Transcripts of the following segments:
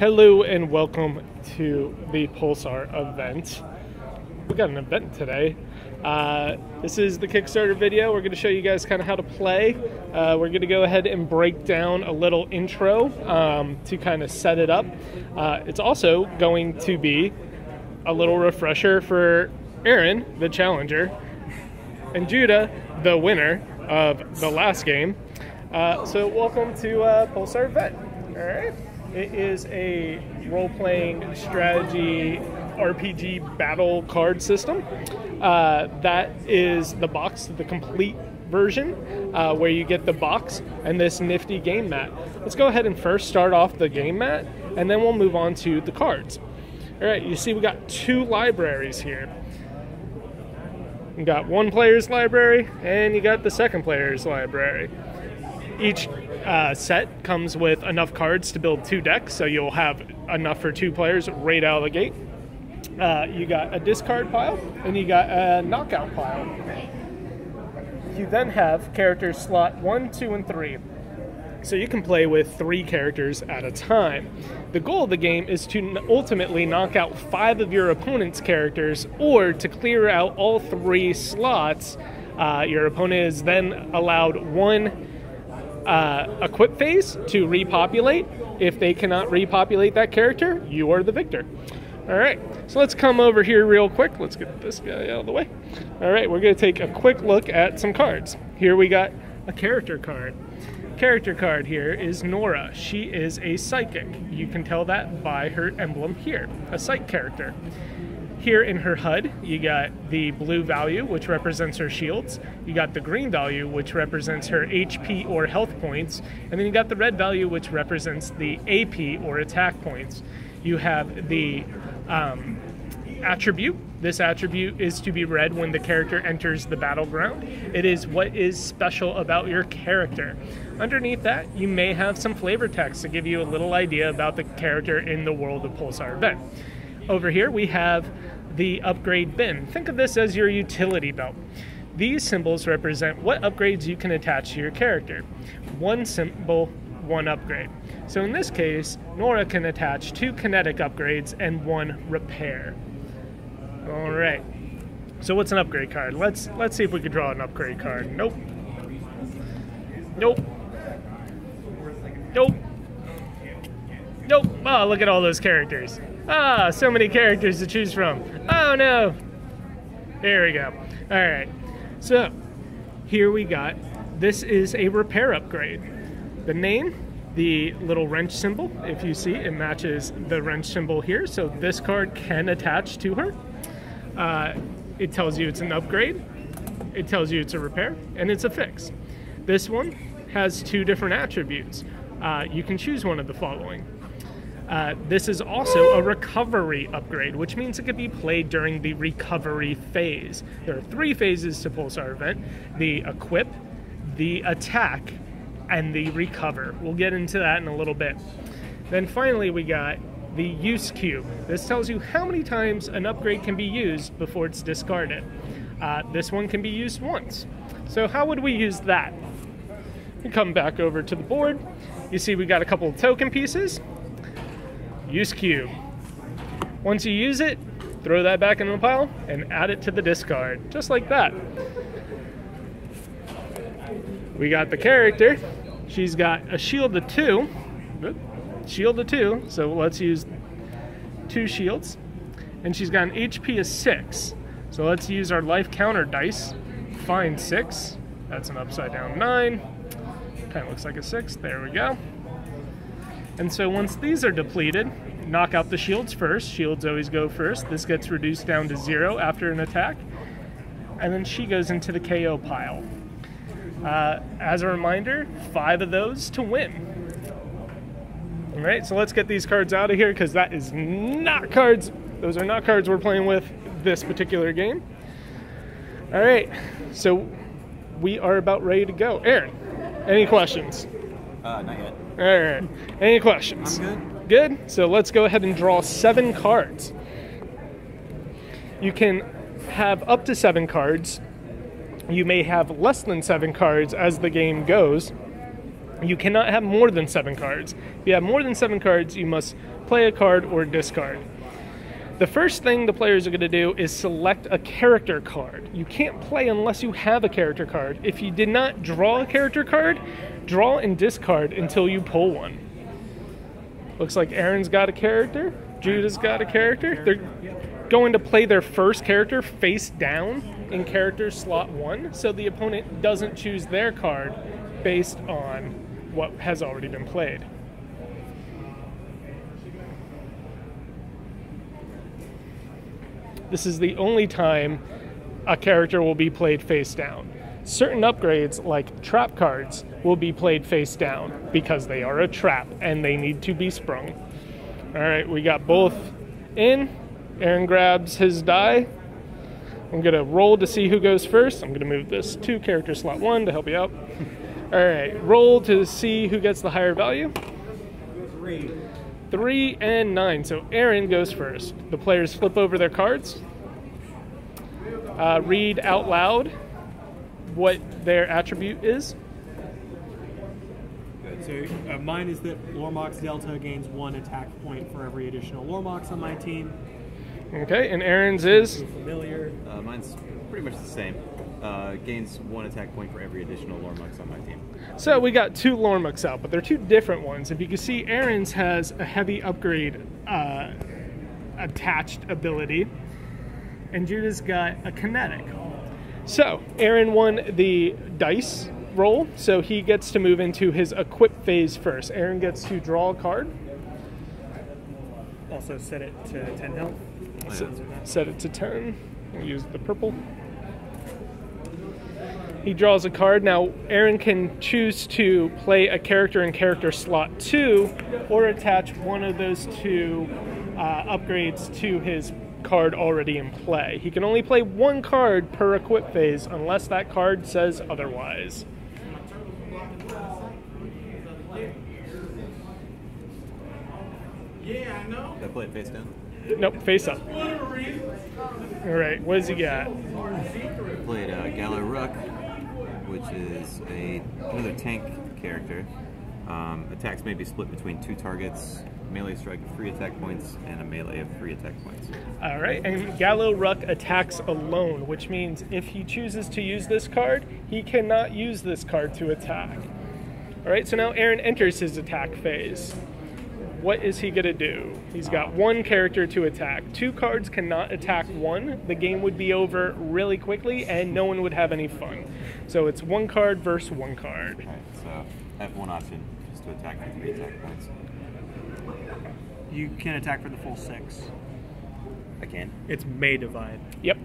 Hello and welcome to the Pulsar event. We got an event today. This is the Kickstarter video. We're going to show you guys kind of how to play. We're going to go ahead and break down a little intro to kind of set it up. It's also going to be a little refresher for Aaron, the challenger, and Judah, the winner of the last game. So welcome to Pulsar event. All right. It is a role-playing strategy RPG battle card system. That is the box, the complete version, where you get the box and this nifty game mat. Let's go ahead and first start off the game mat, and then we'll move on to the cards. All right, you see we got two libraries here. You got one player's library, and you got the second player's library. Each set comes with enough cards to build two decks, so you'll have enough for two players right out of the gate. You got a discard pile, and you got a knockout pile. You then have characters slot 1, 2, and 3. So you can play with 3 characters at a time. The goal of the game is to ultimately knock out 5 of your opponent's characters, or to clear out all 3 slots. Your opponent is then allowed one equip phase to repopulate. If they cannot repopulate that character, you are the victor. All right, so let's come over here real quick. Let's get this guy out of the way. All right, we're going to take a quick look at some cards. Here we got a character card. Character card here is Nora. She is a psychic. You can tell that by her emblem here, a psych character. Here in her HUD, you got the blue value, which represents her shields. You got the green value, which represents her HP or health points. And then you got the red value, which represents the AP or attack points. You have the attribute. This attribute is to be read when the character enters the battleground. It is what is special about your character. Underneath that, you may have some flavor text to give you a little idea about the character in the world of Pulsar Event. Over here, we have the upgrade bin. Think of this as your utility belt. These symbols represent what upgrades you can attach to your character. One symbol, one upgrade. So in this case, Nora can attach 2 kinetic upgrades and 1 repair. All right. So what's an upgrade card? Let's see if we could draw an upgrade card. Nope. Nope. Nope. Nope. Oh, look at all those characters. Ah, so many characters to choose from. Oh no! There we go. Alright, so here we got, this is a repair upgrade. The name, the little wrench symbol, if you see, it matches the wrench symbol here, so this card can attach to her. It tells you it's an upgrade, it tells you it's a repair, and it's a fix. This one has 2 different attributes. You can choose one of the following. This is also a recovery upgrade, which means it could be played during the recovery phase. There are 3 phases to Pulsar Event: the equip, the attack, and the recover. We'll get into that in a little bit. Then finally we got the use cube. This tells you how many times an upgrade can be used before it's discarded. This one can be used once. So how would we use that? We come back over to the board. You see we got a couple of token pieces. Use cube. Once you use it, throw that back in the pile and add it to the discard, just like that. We got the character. She's got a shield of 2. Shield of 2, so let's use 2 shields. And she's got an HP of 6. So let's use our life counter dice. Find 6. That's an upside down 9. Kind of looks like a 6. There we go. And so once these are depleted, knock out the shields first. Shields always go first. This gets reduced down to 0 after an attack. And then she goes into the KO pile. As a reminder, 5 of those to win. All right, so let's get these cards out of here because that is not cards. Those are not cards we're playing with this particular game. All right, so we are about ready to go. Aaron, any questions? Not yet. All right. Any questions? I'm good. Good? So let's go ahead and draw 7 cards. You can have up to 7 cards. You may have less than 7 cards as the game goes. You cannot have more than 7 cards. If you have more than 7 cards, you must play a card or discard. The first thing the players are going to do is select a character card. You can't play unless you have a character card. If you did not draw a character card, draw and discard until you pull one. Looks like Aaron's got a character. Judah's got a character. They're going to play their first character face down in character slot 1, so the opponent doesn't choose their card based on what has already been played. This is the only time a character will be played face down. Certain upgrades, like trap cards, will be played face down because they are a trap and they need to be sprung. All right, we got both in. Aaron grabs his die. I'm gonna roll to see who goes first. I'm gonna move this to character slot 1 to help you out. All right, roll to see who gets the higher value. 3 and 9, so Aaron goes first. The players flip over their cards, read out loud what their attribute is. So mine is that Lormox Delta gains 1 attack point for every additional Lormox on my team. Okay, and Aaron's is? Familiar. Mine's pretty much the same. Gains 1 attack point for every additional Lormox on my team. So we got 2 Lormox out, but they're 2 different ones. If you can see, Aaron's has a heavy upgrade attached ability, and Judah's got a kinetic. So Aaron won the dice roll, so he gets to move into his equip phase first. Aaron gets to draw a card. Also set it to 10 health. Set it to 10. We'll use the purple. He draws a card. Now, Aaron can choose to play a character in character slot 2 or attach one of those 2 upgrades to his card already in play. He can only play 1 card per equip phase unless that card says otherwise. Yeah, I know. Did I play it face down? Nope, face up. All right, what does he got? I played Gallar Rook, which is another tank character. Attacks may be split between 2 targets, melee strike of 3 attack points, and a melee of 3 attack points. All right, and Gallar Rook attacks alone, which means if he chooses to use this card, he cannot use this card to attack. All right, so now Aaron enters his attack phase. What is he gonna do? He's got 1 character to attack. 2 cards cannot attack 1. The game would be over really quickly and no one would have any fun. So it's 1 card versus 1 card. All right, so I have 1 option, just to attack for 3 attack points. You can attack for the full 6. I can. It's may divide. Yep,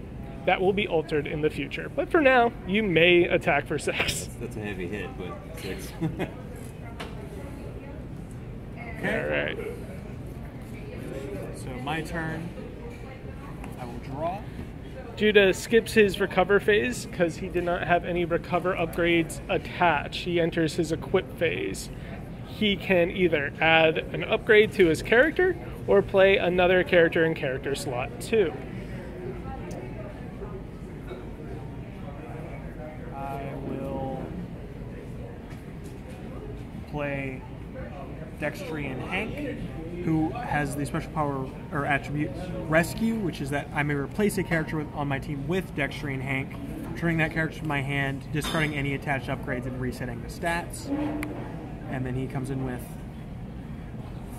that will be altered in the future. But for now, you may attack for 6. That's a heavy hit, but 6. Okay. All right. So my turn. I will draw. Judah skips his recover phase because he did not have any recover upgrades attached. He enters his equip phase. He can either add an upgrade to his character or play another character in character slot 2. I will play Dextre and Hank, who has the special power or attribute Rescue, which is that I may replace a character on my team with Dextre and Hank, turning that character to my hand, discarding any attached upgrades and resetting the stats. And then he comes in with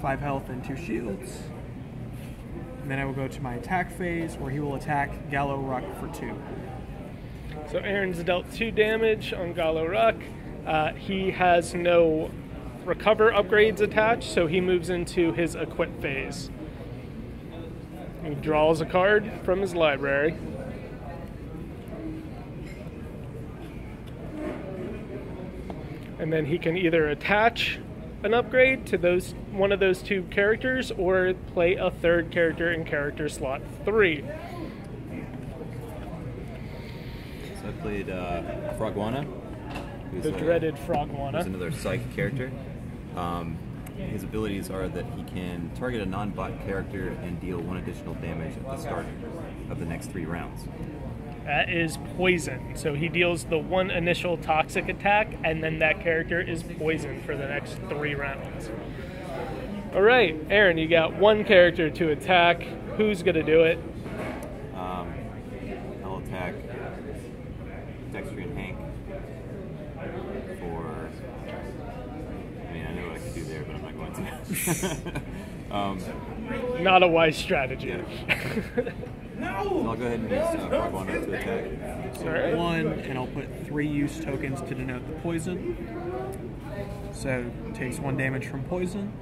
5 health and 2 shields. And then I will go to my attack phase, where he will attack Gallar Rook for 2. So Aaron's dealt 2 damage on Gallar Rook. He has no recover upgrades attached, so he moves into his equip phase. He draws a card from his library. And then he can either attach an upgrade to one of those 2 characters or play a 3rd character in character slot 3. So I played Frogwana. The dreaded Frogwana. There's another psych character. His abilities are that he can target a non-bot character and deal 1 additional damage at the start of the next 3 rounds. That is poison. So he deals the one initial toxic attack, and then that character is poisoned for the next 3 rounds. All right, Aaron, you got one character to attack. Who's going to do it? I'll attack Dextre and Hank for... I mean, I know what I could do there, but I'm not going to. Not a wise strategy. Yeah. So I'll go ahead and use Frogwana to attack. So right. 1, and I'll put 3 use tokens to denote the poison. So takes 1 damage from poison.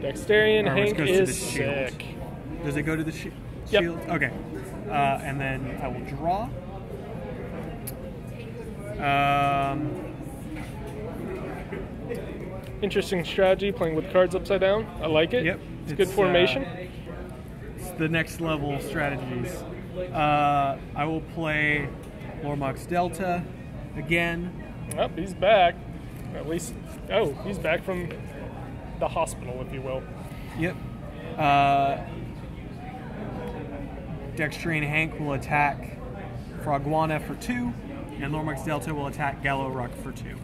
Dexterian Hank is sick. Does it go to the shield? Yep. Okay. And then I will draw. Interesting strategy, playing with cards upside down. I like it. Yep. It's good formation. The next level strategies. I will play Lormox Delta again. Oh, he's back. At least, oh, he's back from the hospital, if you will. Yep. Dextre and Hank will attack Frogwana for 2, and Lormox Delta will attack Gallar Rook for 2.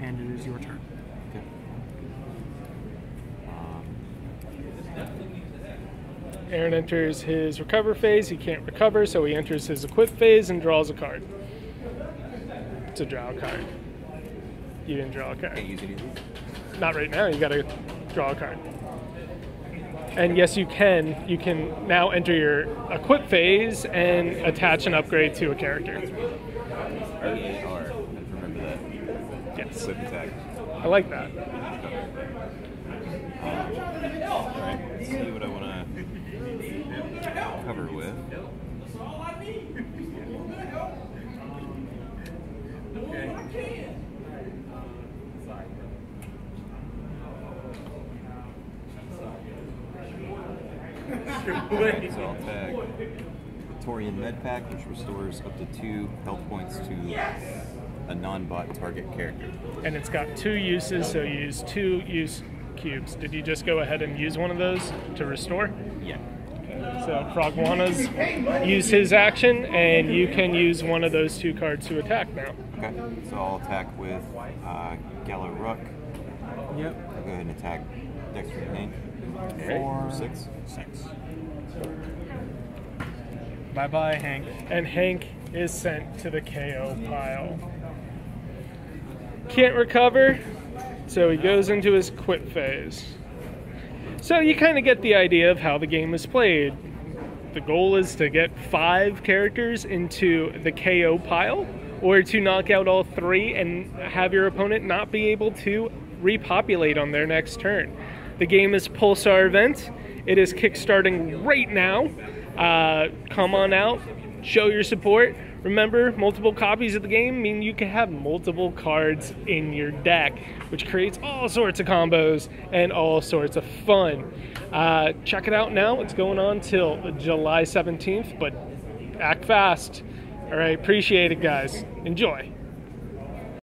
And it is your turn. Aaron enters his recover phase. He can't recover, so he enters his equip phase and draws a card. It's a draw card. You didn't draw a card. Can't use anything. Not right now. You got to draw a card. And yes, you can. You can now enter your equip phase and attach an upgrade to a character. R-E-A-R. Remember that. Yes. Equip attack. I like that. All right. Let's see what I want to. Cover with. Okay. So I'll tag Torian Med Pack, which restores up to 2 health points to a non-bot target character. And it's got 2 uses, so you use 2 use cubes. Did you just go ahead and use one of those to restore? Yeah. So Frogwana's use his action, and you can use one of those 2 cards to attack now. Okay, so I'll attack with Gallar Rook. Yep. I'll go ahead and attack Dextre and Hank. Okay. 4, 6. Bye-bye, Hank. And Hank is sent to the KO pile. Can't recover, so he goes into his quit phase. So you kind of get the idea of how the game is played. The goal is to get 5 characters into the KO pile, or to knock out all 3 and have your opponent not be able to repopulate on their next turn. The game is Pulsar Event. It is kickstarting right now. Come on out, show your support. Remember, multiple copies of the game mean you can have multiple cards in your deck, which creates all sorts of combos and all sorts of fun. Check it out now. It's going on till July 17th, but act fast. All right, appreciate it, guys. Enjoy.